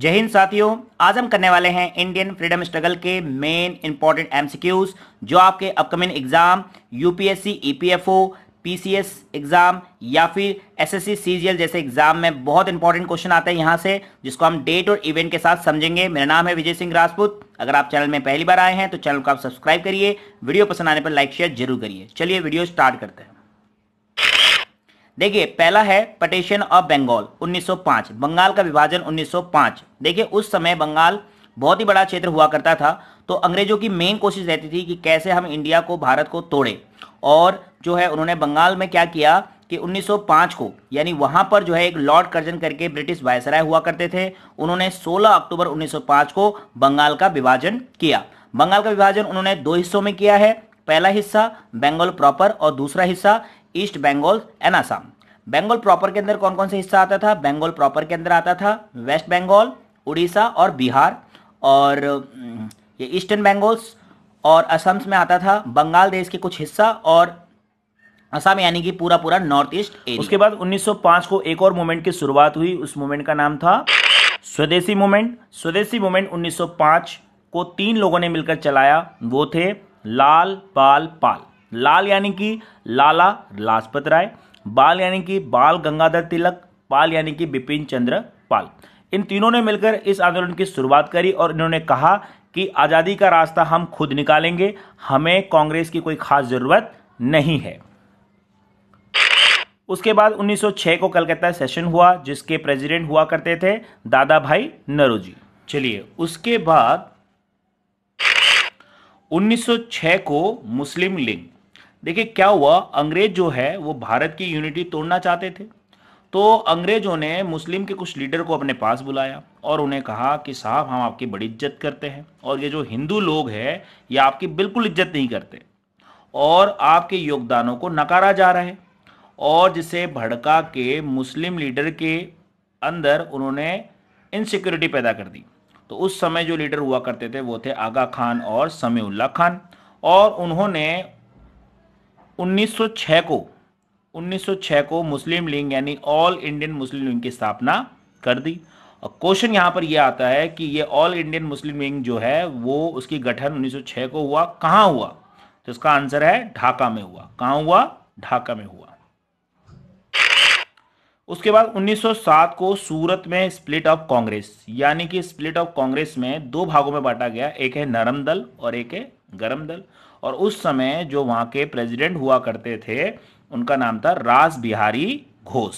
जय हिंद साथियों, आज हम करने वाले हैं इंडियन फ्रीडम स्ट्रगल के मेन इंपॉर्टेंट एमसीक्यूज जो आपके upcoming exam UPSC, EPFO, PCS exam या फिर एसएससी, सीजीएल जैसे एग्जाम में बहुत इंपॉर्टेंट क्वेश्चन आते हैं यहाँ से, जिसको हम डेट और इवेंट के साथ समझेंगे। मेरा नाम है विजय सिंह राजपूत। अगर आप चैनल में पहली बार आए हैं तो चैनल को आप सब्सक्राइब करिए, वीडियो पसंद आने पर लाइक शेयर जरूर करिए। चलिए वीडियो स्टार्ट करते हैं। देखिए, पहला है पार्टीशन ऑफ बंगाल 1905, बंगाल का विभाजन 1905। देखिए, उस समय बंगाल बहुत ही बड़ा क्षेत्र हुआ करता था, तो अंग्रेजों की मेन कोशिश रहती थी कि कैसे हम इंडिया को, भारत को तोड़े। और जो है उन्होंने बंगाल में क्या किया कि 1905 को, यानी वहाँ पर जो है एक लॉर्ड कर्जन करके ब्रिटिश वायसराय हुआ करते थे, उन्होंने 16 अक्टूबर 1905 को बंगाल का विभाजन किया। बंगाल का विभाजन उन्होंने दो हिस्सों में किया है। पहला हिस्सा बंगाल प्रॉपर और दूसरा हिस्सा east Bengal and Assam. Bengal proper के अंदर कौन कौन से हिस्सा आता था? बंगाल प्रॉपर के अंदर आता था वेस्ट बंगाल, उड़ीसा और बिहार, और ये ईस्टर्न बंगाल और असम में आता था बंगाल देश के कुछ हिस्सा और असम, यानी कि पूरा नॉर्थ ईस्ट एरिया। उसके बाद 1905 को एक और मूवमेंट की शुरुआत हुई। उस मूवमेंट का नाम था स्वदेशी मूवमेंट। स्वदेशी मूवमेंट 1905 को 3 लोगों ने मिलकर चलाया। वो थे लाल, बाल, पाल। लाल यानी कि लाला लाजपत राय, बाल यानी कि बाल गंगाधर तिलक, पाल यानी कि बिपिन चंद्र पाल। इन तीनों ने मिलकर इस आंदोलन की शुरुआत करी और इन्होंने कहा कि आज़ादी का रास्ता हम खुद निकालेंगे, हमें कांग्रेस की कोई खास ज़रूरत नहीं है। उसके बाद 1906 को कलकत्ता सेशन हुआ, जिसके प्रेसिडेंट हुआ करते थे दादाभाई नौरोजी। चलिए, उसके बाद 1906 को मुस्लिम लीग। देखिए क्या हुआ, अंग्रेज जो है वो भारत की यूनिटी तोड़ना चाहते थे, तो अंग्रेजों ने मुस्लिम के कुछ लीडर को अपने पास बुलाया और उन्हें कहा कि साहब, हम आपकी बड़ी इज्जत करते हैं और ये जो हिंदू लोग हैं ये आपकी बिल्कुल इज्जत नहीं करते और आपके योगदानों को नकारा जा रहा है। और जिसे भड़का के मुस्लिम लीडर के अंदर उन्होंने इनसिक्योरिटी पैदा कर दी। तो उस समय जो लीडर हुआ करते थे वो थे आगा खान और समयुल्लाह खान, और उन्होंने 1906 को मुस्लिम लीग यानी ऑल इंडियन मुस्लिम लीग की स्थापना कर दी। और क्वेश्चन यहाँ पर यह आता है कि ये ऑल इंडियन मुस्लिम लीग जो है वो, उसकी गठन 1906 को हुआ, कहाँ हुआ? तो इसका आंसर है ढाका में हुआ। कहाँ हुआ? ढाका में हुआ। उसके बाद 1907 को सूरत में स्प्लिट ऑफ कांग्रेस, यानी कि स्प्लिट ऑफ कांग्रेस में 2 भागों में बांटा गया, एक है नरम दल और एक है गरम दल। और उस समय जो वहाँ के प्रेसिडेंट हुआ करते थे उनका नाम था राजबिहारी घोष।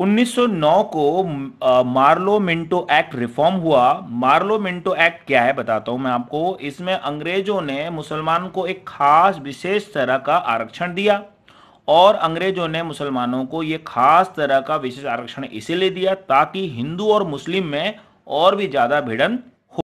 1909 को मार्लो-मिंटो एक्ट रिफॉर्म हुआ। मार्लो-मिंटो एक्ट क्या है बताता हूँ मैं आपको। इसमें अंग्रेजों ने मुसलमानों को एक खास विशेष तरह का आरक्षण दिया, और अंग्रेजों ने मुसलमानों को ये खास तरह का विशेष आरक्षण इसीलिए दिया ताकि हिंदू और मुस्लिम में और भी ज़्यादा भिड़ंत